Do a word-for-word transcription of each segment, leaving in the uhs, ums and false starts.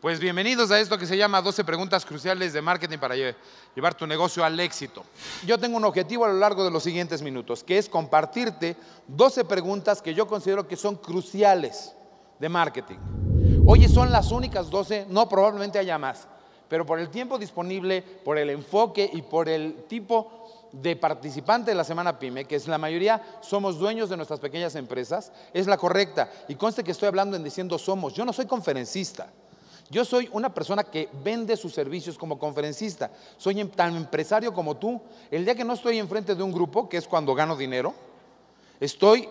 Pues bienvenidos a esto que se llama doce preguntas cruciales de marketing para llevar tu negocio al éxito. Yo tengo un objetivo a lo largo de los siguientes minutos, que es compartirte doce preguntas que yo considero que son cruciales de marketing. Oye, son las únicas doce, no, probablemente haya más, pero por el tiempo disponible, por el enfoque y por el tipo de participante de la Semana PyME, que es la mayoría, somos dueños de nuestras pequeñas empresas, es la correcta. Y conste que estoy hablando en diciendo somos, yo no soy conferencista. Yo soy una persona que vende sus servicios como conferencista. Soy tan empresario como tú. El día que no estoy enfrente de un grupo, que es cuando gano dinero, estoy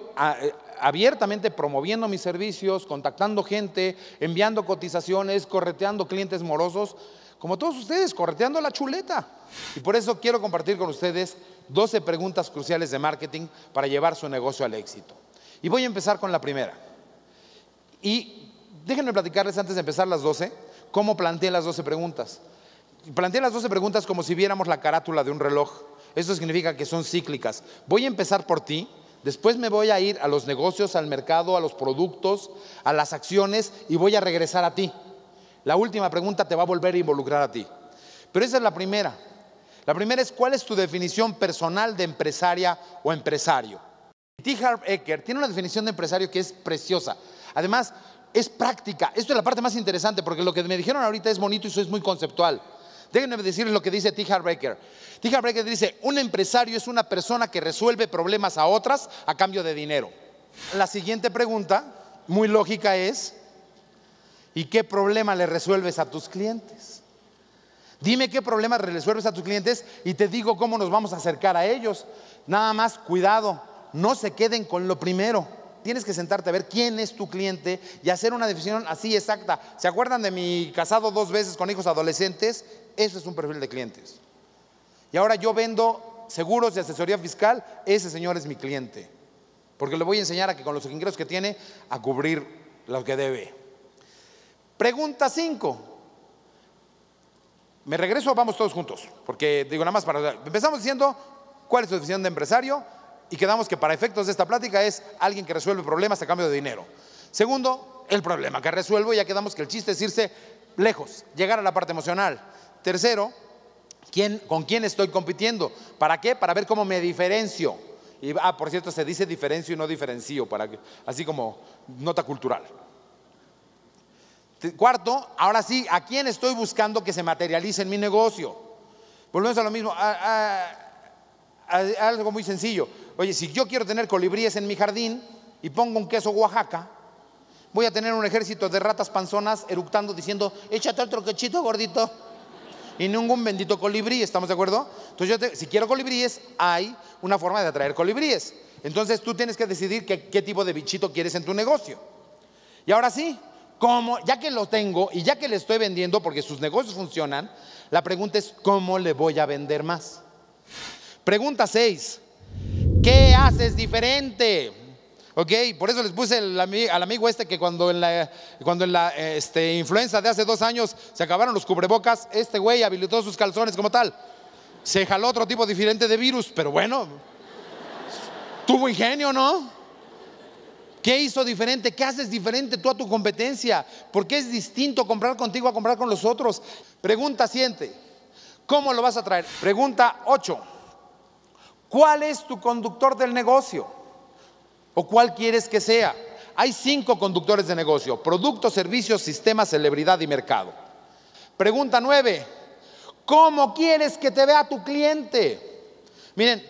abiertamente promoviendo mis servicios, contactando gente, enviando cotizaciones, correteando clientes morosos, como todos ustedes, correteando la chuleta. Y por eso quiero compartir con ustedes doce preguntas cruciales de marketing para llevar su negocio al éxito. Y voy a empezar con la primera. Y déjenme platicarles antes de empezar las doce, cómo planteé las doce preguntas. Planteé las doce preguntas como si viéramos la carátula de un reloj. Eso significa que son cíclicas. Voy a empezar por ti, después me voy a ir a los negocios, al mercado, a los productos, a las acciones y voy a regresar a ti. La última pregunta te va a volver a involucrar a ti. Pero esa es la primera. La primera es, ¿cuál es tu definición personal de empresaria o empresario? T. Harv Eker tiene una definición de empresario que es preciosa. Además, es práctica. Esto es la parte más interesante porque lo que me dijeron ahorita es bonito y eso es muy conceptual. Déjenme decirles lo que dice T. Harv Eker. T. Harv Eker dice, un empresario es una persona que resuelve problemas a otras a cambio de dinero. La siguiente pregunta, muy lógica, es, ¿y qué problema le resuelves a tus clientes? Dime qué problema le resuelves a tus clientes y te digo cómo nos vamos a acercar a ellos. Nada más, cuidado, no se queden con lo primero. Tienes que sentarte a ver quién es tu cliente y hacer una definición así exacta. ¿Se acuerdan de mi casado dos veces con hijos adolescentes? Eso es un perfil de clientes. Y ahora yo vendo seguros y asesoría fiscal. Ese señor es mi cliente. Porque le voy a enseñar a que con los ingresos que tiene, a cubrir lo que debe. Pregunta cinco. ¿Me regreso o vamos todos juntos? Porque digo nada más para... Empezamos diciendo, ¿cuál es tu definición de empresario? Y quedamos que para efectos de esta plática es alguien que resuelve problemas a cambio de dinero. Segundo, el problema que resuelvo. Ya quedamos que el chiste es irse lejos, llegar a la parte emocional. Tercero, ¿quién, ¿con quién estoy compitiendo? ¿Para qué? Para ver cómo me diferencio. Y, ah, por cierto, se dice diferencio y no diferencio, para que, así como nota cultural. Cuarto, ahora sí, ¿a quién estoy buscando que se materialice en mi negocio? Volvemos a lo mismo. Ah, ah, Algo muy sencillo. Oye, si yo quiero tener colibríes en mi jardín y pongo un queso Oaxaca, voy a tener un ejército de ratas panzonas eructando diciendo, échate otro quechito gordito. Y ningún bendito colibrí, ¿estamos de acuerdo? Entonces, yo te, si quiero colibríes, hay una forma de atraer colibríes. Entonces, tú tienes que decidir qué, qué tipo de bichito quieres en tu negocio. Y ahora sí, ¿cómo? Ya que lo tengo y ya que le estoy vendiendo, porque sus negocios funcionan, la pregunta es, ¿cómo le voy a vender más? Pregunta seis, ¿qué haces diferente? Ok, por eso les puse el, al amigo este que cuando en la, cuando en la este, influenza de hace dos años se acabaron los cubrebocas, este güey habilitó sus calzones como tal. Se jaló otro tipo diferente de virus, pero bueno, tuvo ingenio, ¿no? ¿Qué hizo diferente? ¿Qué haces diferente tú a tu competencia? ¿Por qué es distinto comprar contigo a comprar con los otros? Pregunta siete, ¿cómo lo vas a traer? Pregunta ocho. ¿Cuál es tu conductor del negocio? ¿O cuál quieres que sea? Hay cinco conductores de negocio: producto, servicios, sistema, celebridad y mercado. Pregunta nueve. ¿Cómo quieres que te vea tu cliente? Miren,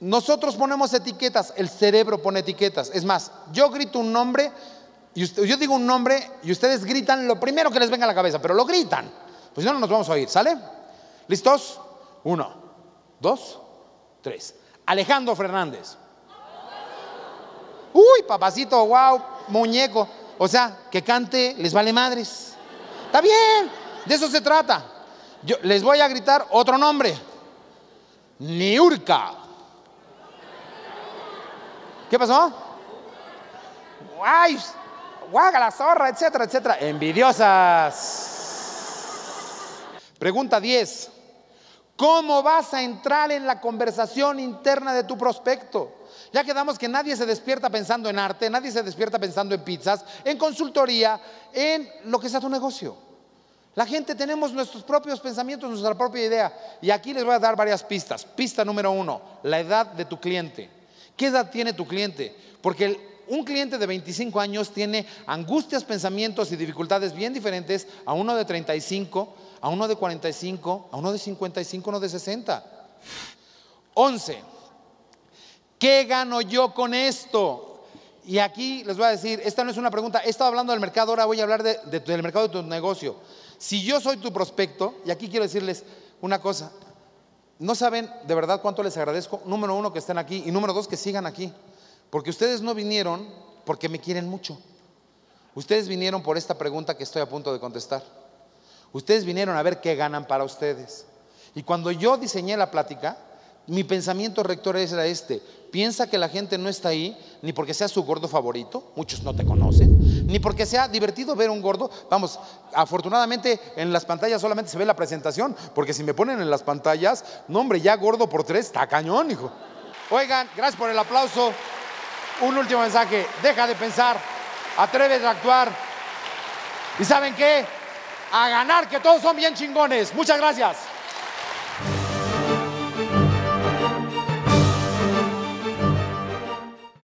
nosotros ponemos etiquetas, el cerebro pone etiquetas. Es más, yo grito un nombre, y usted, yo digo un nombre y ustedes gritan lo primero que les venga a la cabeza, pero lo gritan. Pues no, no nos vamos a oír, ¿sale? ¿Listos? Uno, dos, tres. Alejandro Fernández. Uy, papacito, wow, muñeco. O sea, que cante, les vale madres. Está bien, de eso se trata. Yo les voy a gritar otro nombre. Niurka. ¿Qué pasó? Guay, guaga la zorra, etcétera, etcétera. Envidiosas. Pregunta diez. ¿Cómo vas a entrar en la conversación interna de tu prospecto? Ya quedamos que nadie se despierta pensando en arte, nadie se despierta pensando en pizzas, en consultoría, en lo que sea tu negocio. La gente tenemos nuestros propios pensamientos, nuestra propia idea. Y aquí les voy a dar varias pistas. Pista número uno, la edad de tu cliente. ¿Qué edad tiene tu cliente? Porque el, un cliente de veinticinco años tiene angustias, pensamientos y dificultades bien diferentes a uno de treinta y cinco, a uno de cuarenta y cinco, a uno de cincuenta y cinco, a uno de sesenta. once. ¿Qué gano yo con esto? Y aquí les voy a decir, esta no es una pregunta, he estado hablando del mercado, ahora voy a hablar de, de, del mercado de tu negocio. Si yo soy tu prospecto, y aquí quiero decirles una cosa, no saben de verdad cuánto les agradezco, número uno, que estén aquí, y número dos, que sigan aquí, porque ustedes no vinieron porque me quieren mucho. Ustedes vinieron por esta pregunta que estoy a punto de contestar. Ustedes vinieron a ver qué ganan para ustedes. Y cuando yo diseñé la plática, mi pensamiento rector era este: piensa que la gente no está ahí ni porque sea su gordo favorito, muchos no te conocen, ni porque sea divertido ver un gordo. Vamos, afortunadamente en las pantallas solamente se ve la presentación, porque si me ponen en las pantallas, no hombre, ya gordo por tres, está cañón, hijo. Oigan, gracias por el aplauso. Un último mensaje: deja de pensar, atrévete a actuar. ¿Y saben qué? A ganar, que todos son bien chingones. Muchas gracias.